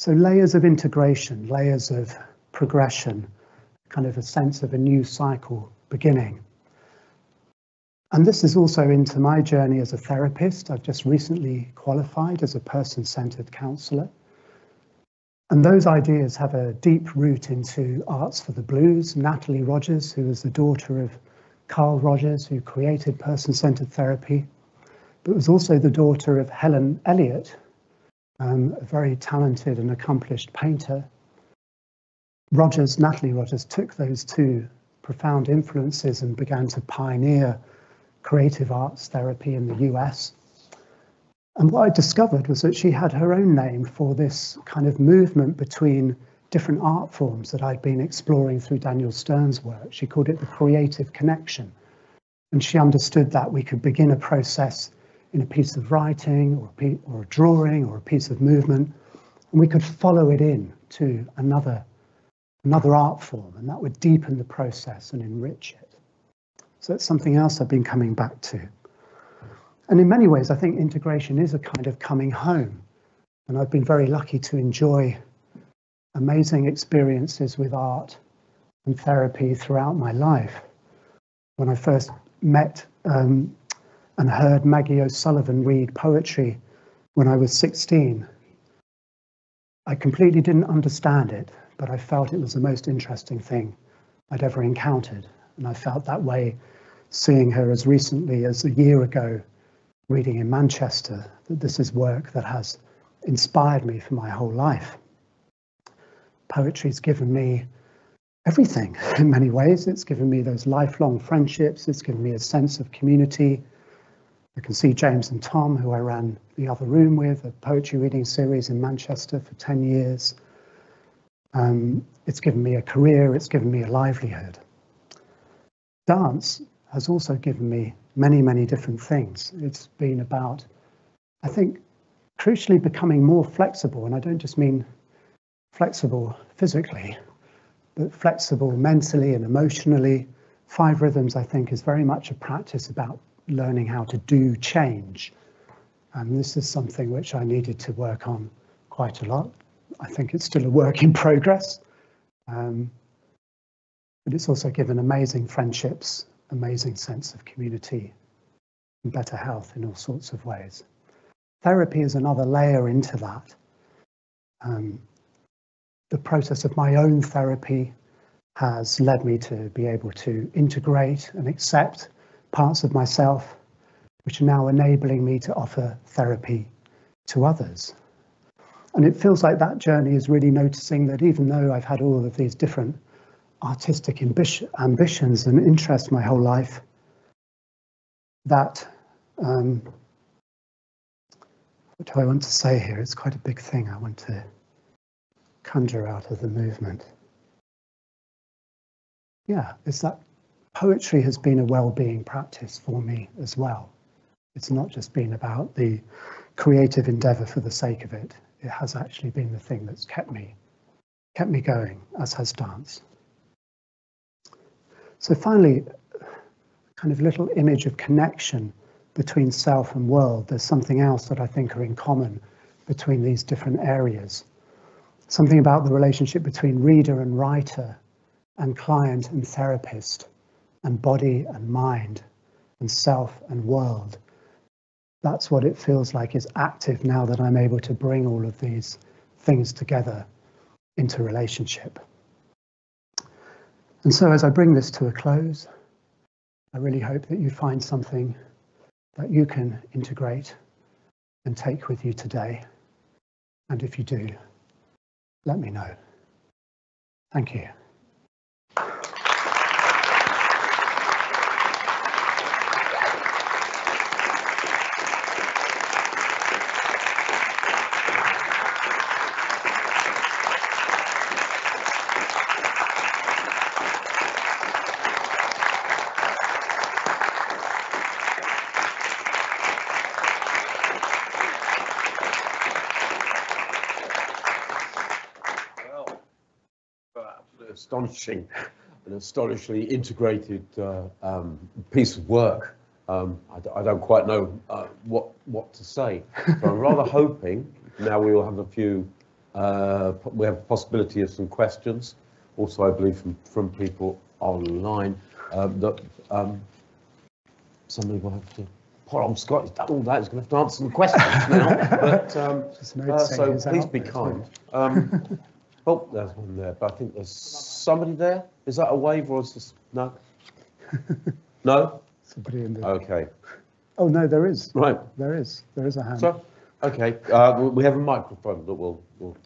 So layers of integration, layers of progression, kind of a sense of a new cycle beginning. And this is also into my journey as a therapist. I've just recently qualified as a person-centred counsellor. And those ideas have a deep root into Arts for the Blues. Natalie Rogers, who was the daughter of Carl Rogers, who created person-centred therapy, but was also the daughter of Helen Elliott, um, a very talented and accomplished painter. Rogers, Natalie Rogers, took those two profound influences and began to pioneer creative arts therapy in the U S. And what I discovered was that she had her own name for this kind of movement between different art forms that I'd been exploring through Daniel Stern's work. She called it the creative connection. And she understood that we could begin a process in a piece of writing or a, pe or a drawing or a piece of movement, and we could follow it in to another, another art form, and that would deepen the process and enrich it. So it's something else I've been coming back to. And in many ways, I think integration is a kind of coming home. And I've been very lucky to enjoy amazing experiences with art and therapy throughout my life. When I first met um, and heard Maggie O'Sullivan read poetry when I was sixteen, I completely didn't understand it, but I felt it was the most interesting thing I'd ever encountered. And I felt that way seeing her as recently as a year ago, reading in Manchester, that this is work that has inspired me for my whole life. Poetry's given me everything in many ways. It's given me those lifelong friendships. It's given me a sense of community. I can see James and Tom, who I ran The Other Room with, a poetry reading series in Manchester for ten years. Um, it's given me a career, it's given me a livelihood. Dance has also given me many, many different things. It's been about, I think, crucially becoming more flexible, and I don't just mean flexible physically, but flexible mentally and emotionally. Five Rhythms, I think, is very much a practice about learning how to do change. And this is something which I needed to work on quite a lot. I think it's still a work in progress. Um, but it's also given amazing friendships, amazing sense of community, and better health in all sorts of ways. Therapy is another layer into that. Um, the process of my own therapy has led me to be able to integrate and accept parts of myself, which are now enabling me to offer therapy to others. And it feels like that journey is really noticing that even though I've had all of these different artistic ambition, ambitions and interests my whole life, that, um, what do I want to say here? It's quite a big thing I want to conjure out of the movement. Yeah, it's that poetry has been a well-being practice for me as well. It's not just been about the creative endeavour for the sake of it. It has actually been the thing that's kept me, kept me going, as has dance. So finally, kind of little image of connection between self and world. There's something else that I think are in common between these different areas. Something about the relationship between reader and writer, and client and therapist, and body and mind, and self and world. That's what it feels like is active now that I'm able to bring all of these things together into relationship. And so as I bring this to a close, I really hope that you find something that you can integrate and take with you today. And if you do, let me know. Thank you. Astonishing, an astonishingly integrated uh, um, piece of work. Um, I, I don't quite know uh, what what to say. So I'm rather hoping now we will have a few. Uh, we have a possibility of some questions, also I believe from from people online. Um, that um, somebody will have to. Poor old Scott, he's done all that. He's going to have to answer some questions now. But um, uh, so please be kind. Um, Oh, there's one there, but I think there's somebody there. Is that a wave or is this? No? No? Somebody in there. Okay. Oh, no, there is. Right. There is. There is a hand. So, okay. Uh, we have a microphone that we'll, we'll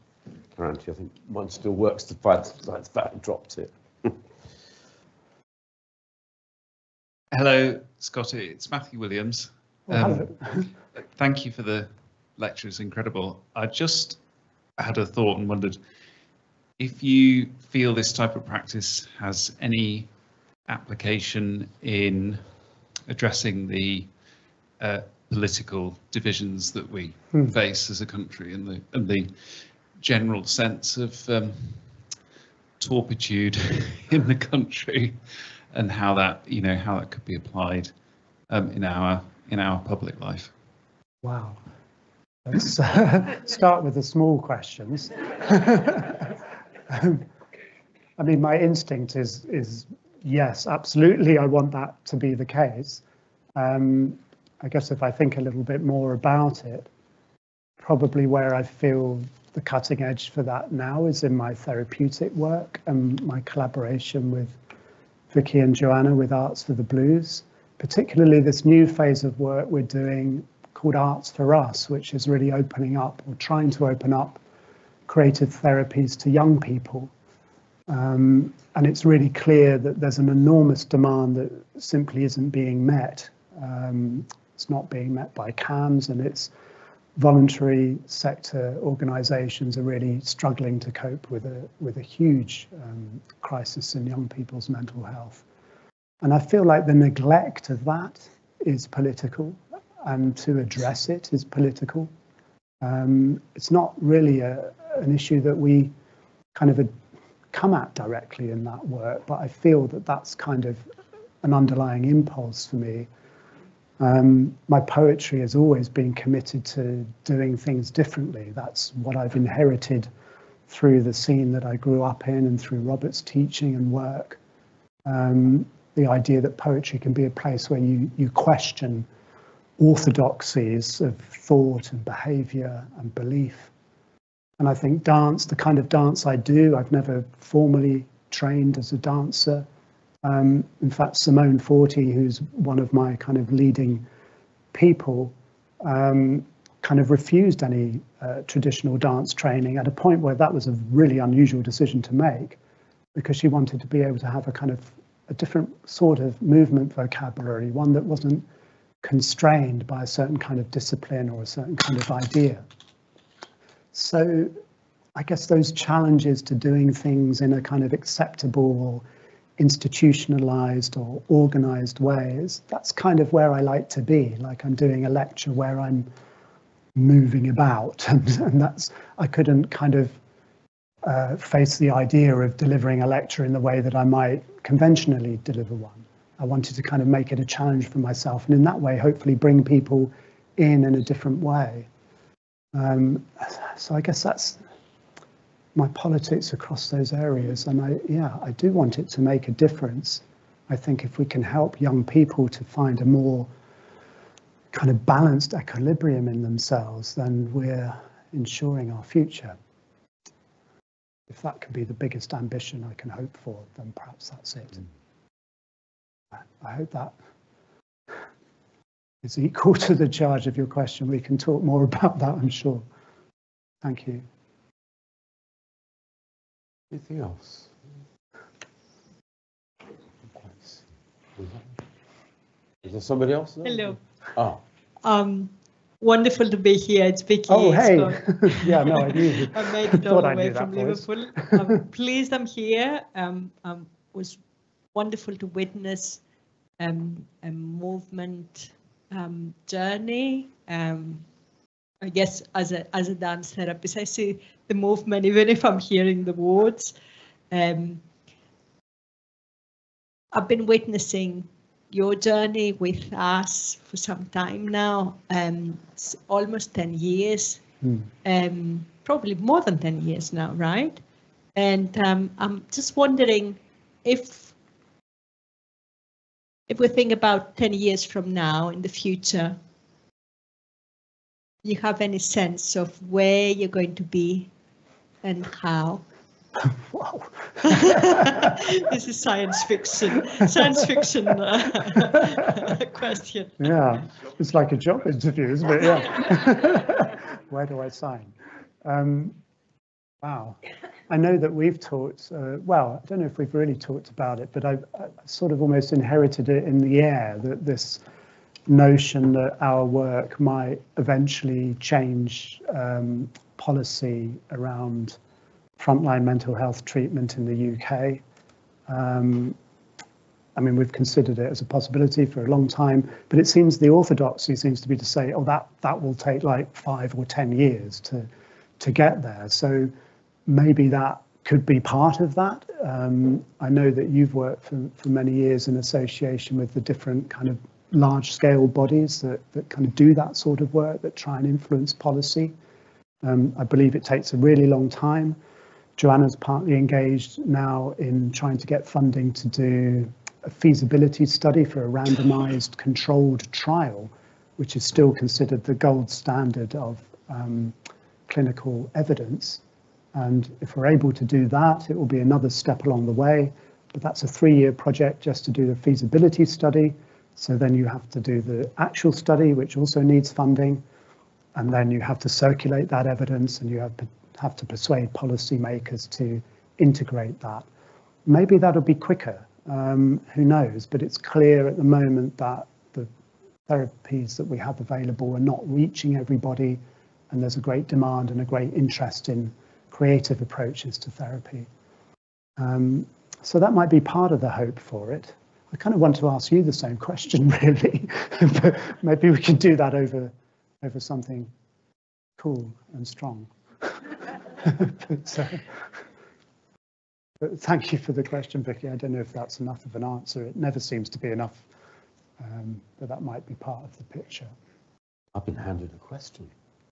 guarantee. I think mine still works to find that that dropped it. Hello, Scotty. It's Matthew Williams. Oh, um, hello. Thank you for the lecture. It's incredible. I just had a thought and wondered, if you feel this type of practice has any application in addressing the uh, political divisions that we hmm. face as a country, and the, and the general sense of um, torpitude in the country, and how that, you know, how that could be applied um, in our in our public life. Wow. Let's uh, start with the small questions. Um, I mean, my instinct is is yes, absolutely. I want that to be the case. Um, I guess if I think a little bit more about it, probably where I feel the cutting edge for that now is in my therapeutic work and my collaboration with Vicky and Joanna with Arts for the Blues, particularly this new phase of work we're doing called Arts for Us, which is really opening up or trying to open up creative therapies to young people, um, and it's really clear that there's an enormous demand that simply isn't being met. Um, it's not being met by C A M S, and it's voluntary sector organisations are really struggling to cope with a with a huge um, crisis in young people's mental health. And I feel like the neglect of that is political, and to address it is political. Um, it's not really a, an issue that we kind of a, come at directly in that work, but I feel that that's kind of an underlying impulse for me. Um, my poetry has always been committed to doing things differently. That's what I've inherited through the scene that I grew up in and through Robert's teaching and work. Um, the idea that poetry can be a place where you, you question orthodoxies of thought and behaviour and belief. And I think dance, the kind of dance I do, I've never formally trained as a dancer. Um, in fact, Simone Forti, who's one of my kind of leading people, um, kind of refused any uh, traditional dance training at a point where that was a really unusual decision to make, because she wanted to be able to have a kind of a different sort of movement vocabulary, one that wasn't constrained by a certain kind of discipline or a certain kind of idea. So I guess those challenges to doing things in a kind of acceptable, institutionalized or organized ways, that's kind of where I like to be. Like, I'm doing a lecture where I'm moving about, and, and that's, I couldn't kind of uh, face the idea of delivering a lecture in the way that I might conventionally deliver one. I wanted to kind of make it a challenge for myself, and in that way hopefully bring people in in a different way. Um, so I guess that's my politics across those areas, and I, yeah, I do want it to make a difference. I think if we can help young people to find a more kind of balanced equilibrium in themselves, then we're ensuring our future. If that can be the biggest ambition I can hope for, then perhaps that's it. Mm. I hope that is equal to the charge of your question. We can talk more about that, I'm sure. Thank you. Anything else? Is there somebody else there? Hello. Oh. Um, wonderful to be here. It's Vicky. Oh, hey. Yeah, no, I knew. I made it all the way from Liverpool. I'm pleased I'm here. Um, um, it was wonderful to witness um, a movement um, journey. Um, I guess as a as a dance therapist, I see the movement even if I'm hearing the words. Um, I've been witnessing your journey with us for some time now, um, it's almost ten years, mm. um, probably more than ten years now, right? And um, I'm just wondering if if we think about ten years from now in the future. You have any sense of where you're going to be and how? Wow. This is science fiction, science fiction uh, question. Yeah, it's like a job interview, isn't it? Yeah. Where do I sign? Um, wow. I know that we've talked, uh, well, I don't know if we've really talked about it, but I've, I've sort of almost inherited it in the air, that this notion that our work might eventually change um, policy around frontline mental health treatment in the U K. Um, I mean, we've considered it as a possibility for a long time, but it seems the orthodoxy seems to be to say, oh, that that will take like five or ten years to to get there. So maybe that could be part of that. Um, I know that you've worked for, for many years in association with the different kind of large scale bodies that, that kind of do that sort of work, that try and influence policy. Um, I believe it takes a really long time. Joanna's partly engaged now in trying to get funding to do a feasibility study for a randomised controlled trial, which is still considered the gold standard of um, clinical evidence. And if we're able to do that, it will be another step along the way. But that's a three-year project just to do the feasibility study. So then you have to do the actual study, which also needs funding, and then you have to circulate that evidence, and you have, have to persuade policymakers to integrate that. Maybe that'll be quicker, um, who knows, but it's clear at the moment that the therapies that we have available are not reaching everybody and there's a great demand and a great interest in creative approaches to therapy. Um, so that might be part of the hope for it. I kind of want to ask you the same question, really, but maybe we can do that over over something cool and strong. but, uh, but thank you for the question, Vicky. I don't know if that's enough of an answer. It never seems to be enough, um, but that might be part of the picture. I've been handed a question.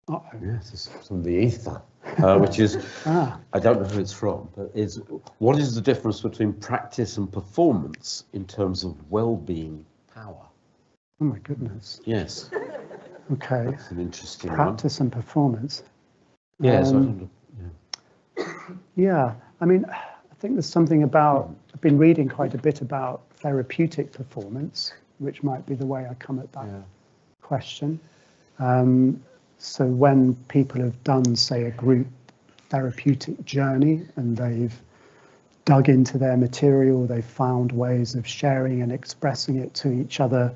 Uh oh. Yes, it's from the ether, uh, which is, ah. I don't know who it's from, but is what is the difference between practice and performance in terms of well-being power? Oh my goodness. Yes. Okay. That's an interesting practice one. And performance. Yes. Um, I don't know. Yeah. yeah, I mean, I think there's something about, I've been reading quite a bit about therapeutic performance, which might be the way I come at that yeah. question. Um, So when people have done, say, a group therapeutic journey and they've dug into their material, they've found ways of sharing and expressing it to each other,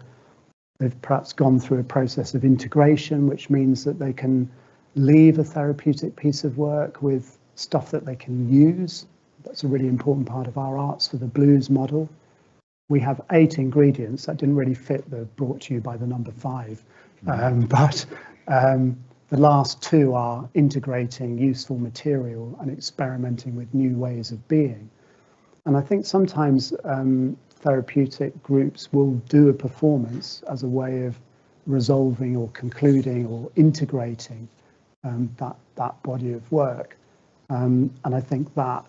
they've perhaps gone through a process of integration, which means that they can leave a therapeutic piece of work with stuff that they can use. That's a really important part of our Arts for the Blues model. We have eight ingredients. That didn't really fit the brought to you by the number five, um, but Um, the last two are integrating useful material and experimenting with new ways of being. And I think sometimes um, therapeutic groups will do a performance as a way of resolving or concluding or integrating um, that, that body of work. Um, and I think that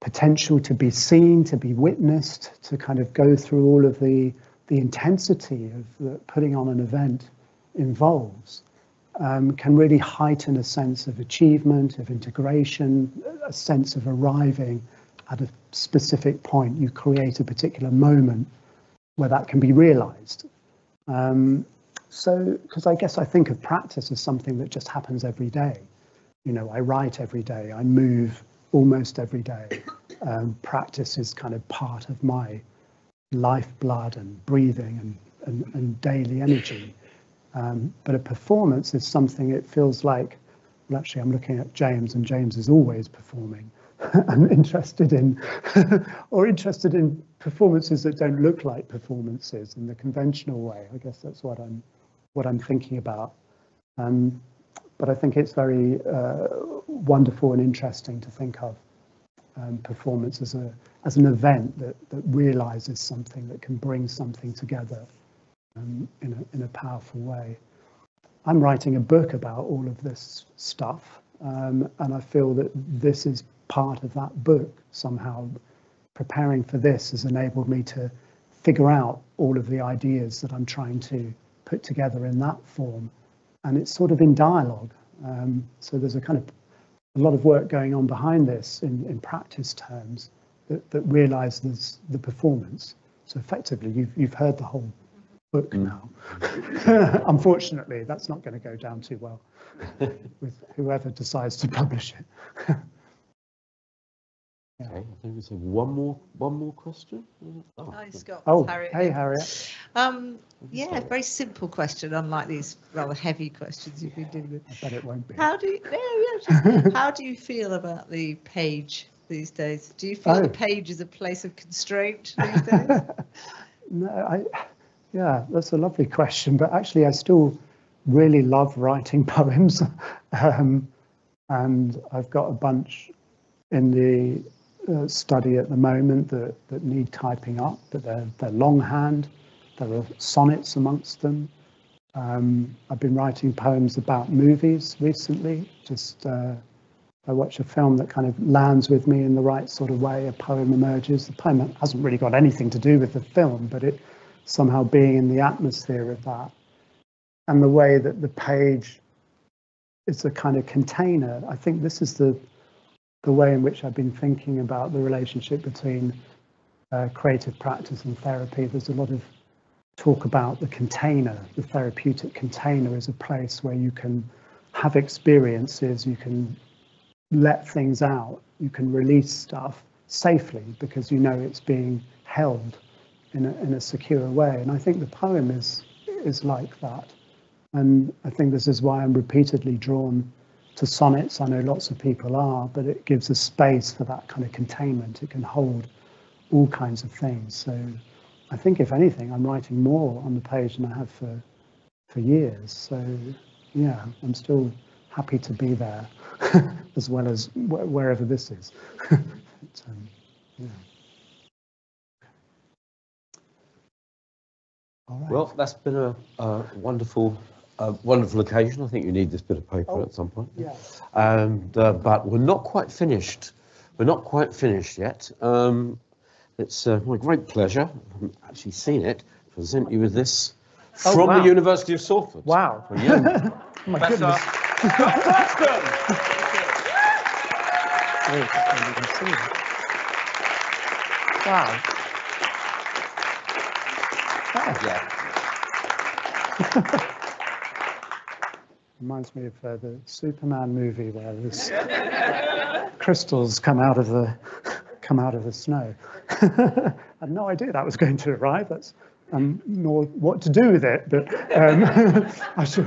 potential to be seen, to be witnessed, to kind of go through all of the, the intensity of the, putting on an event involves um, can really heighten a sense of achievement, of integration, a sense of arriving at a specific point. You create a particular moment where that can be realized. Um, so, because I guess I think of practice as something that just happens every day. You know, I write every day, I move almost every day. Um, practice is kind of part of my lifeblood and breathing and, and, and daily energy. Um, but a performance is something it feels like, well, actually I'm looking at James, and James is always performing. I'm interested in, or interested in performances that don't look like performances in the conventional way. I guess that's what I'm, what I'm thinking about. Um, but I think it's very uh, wonderful and interesting to think of um, performance as a, as an event that, that realizes something, that can bring something together. Um, in, a, in a powerful way. I'm writing a book about all of this stuff, um, and I feel that this is part of that book somehow. Preparing for this has enabled me to figure out all of the ideas that I'm trying to put together in that form, and it's sort of in dialogue. Um, so there's a kind of a lot of work going on behind this in, in practice terms that, that realizes the performance. So effectively you've, you've heard the whole book now. Unfortunately, that's not going to go down too well with whoever decides to publish it. Yeah. Okay, I think we have one more one more question. Oh, hi Scott, oh, Harriet. Hey Harriet. Um, yeah, very simple question, unlike these rather heavy questions you've yeah, been dealing with. I bet it won't be. How do you, no, yeah, just, how do you feel about the page these days? Do you feel oh. the page is a place of constraint these days? No, I. Yeah, that's a lovely question, but actually I still really love writing poems, um, and I've got a bunch in the uh, study at the moment that, that need typing up, but they're, they're longhand, there are sonnets amongst them. Um, I've been writing poems about movies recently, just uh, I watch a film that kind of lands with me in the right sort of way, a poem emerges. The poem hasn't really got anything to do with the film, but it somehow being in the atmosphere of that, and the way that the page is a kind of container. I think this is the the way in which I've been thinking about the relationship between uh, creative practice and therapy. There's a lot of talk about the container. The therapeutic container is a place where you can have experiences, you can let things out, you can release stuff safely because you know it's being held in a, in a secure way, and I think the poem is is like that. And I think this is why I'm repeatedly drawn to sonnets. I know lots of people are, but it gives a space for that kind of containment. It can hold all kinds of things. So I think, if anything, I'm writing more on the page than I have for for years. So yeah, I'm still happy to be there, as well as wh wherever this is. But, um, yeah. Right. Well, that's been a, a wonderful, a wonderful occasion. I think you need this bit of paper oh, at some point. Yeah. And uh, but we're not quite finished. We're not quite finished yet. Um, it's uh, my great pleasure. I haven't actually seen it. Present you with this oh, from wow. the University of Salford. Wow! Well, yeah. Oh my that's goodness! Our... wow. Oh. Yeah. Reminds me of uh, the Superman movie where these crystals come out of the come out of the snow. I had no idea that was going to arrive. That's um, nor what to do with it. But um, I should.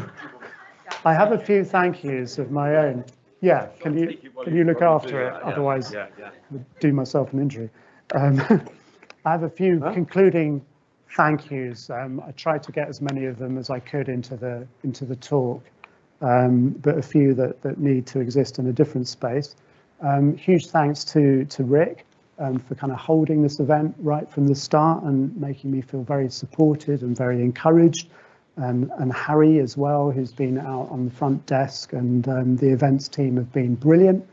I have a few thank yous of my own. Yeah. Can you can you look after it? Otherwise, I would do myself an injury. Um, I have a few huh? concluding. Thank yous. Um, I tried to get as many of them as I could into the into the talk, um, but a few that, that need to exist in a different space. Um, huge thanks to to Rick um, for kind of holding this event right from the start and making me feel very supported and very encouraged, um, and Harry as well, who's been out on the front desk, and um, the events team have been brilliant.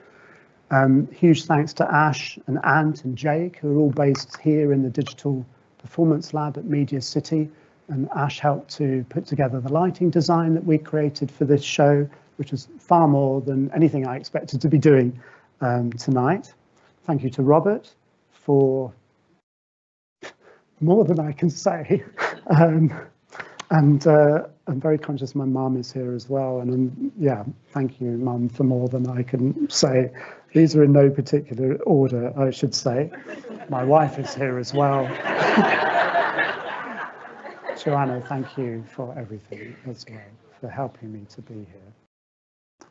Um, huge thanks to Ash and Ant and Jake, who are all based here in the digital performance lab at Media City, and Ash helped to put together the lighting design that we created for this show, which is far more than anything I expected to be doing um, tonight. Thank you to Robert for more than I can say. um, and uh, I'm very conscious my mum is here as well, and I'm, yeah, thank you, Mum, for more than I can say. These are in no particular order, I should say. My wife is here as well. Joanna, thank you for everything as well, for helping me to be here.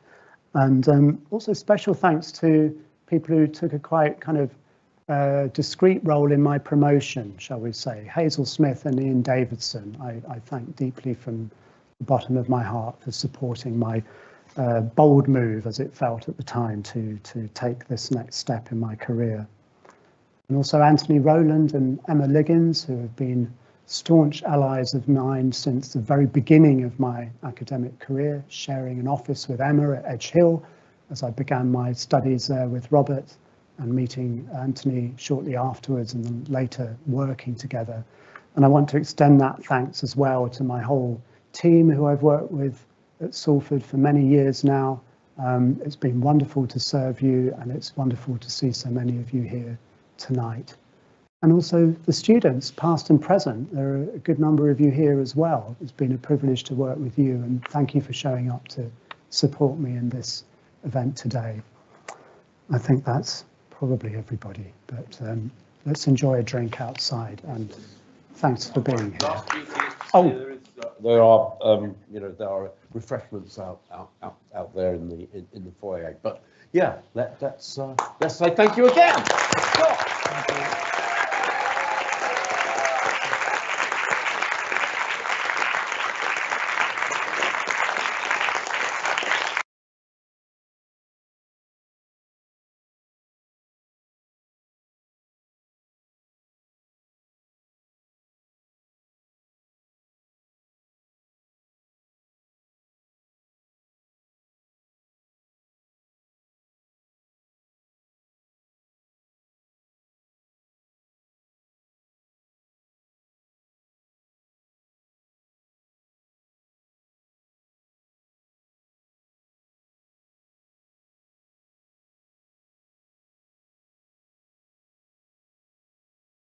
And um, also special thanks to people who took a quite kind of uh, discreet role in my promotion, shall we say. Hazel Smith and Ian Davidson, I, I thank deeply from the bottom of my heart for supporting my Uh, bold move, as it felt at the time, to to take this next step in my career. And also Anthony Rowland and Emma Liggins, who have been staunch allies of mine since the very beginning of my academic career, sharing an office with Emma at Edge Hill as I began my studies there with Robert, and meeting Anthony shortly afterwards and then later working together. And I want to extend that thanks as well to my whole team who I've worked with at Salford for many years now. Um, it's been wonderful to serve you, and it's wonderful to see so many of you here tonight. And also the students, past and present. There are a good number of you here as well. It's been a privilege to work with you, and thank you for showing up to support me in this event today. I think that's probably everybody, but um, let's enjoy a drink outside, and thanks for being here. Oh. There are, um, you know, there are refreshments out, out, out, out there in the in, in the foyer. But yeah, let, let's uh, let's say thank you again. Sure.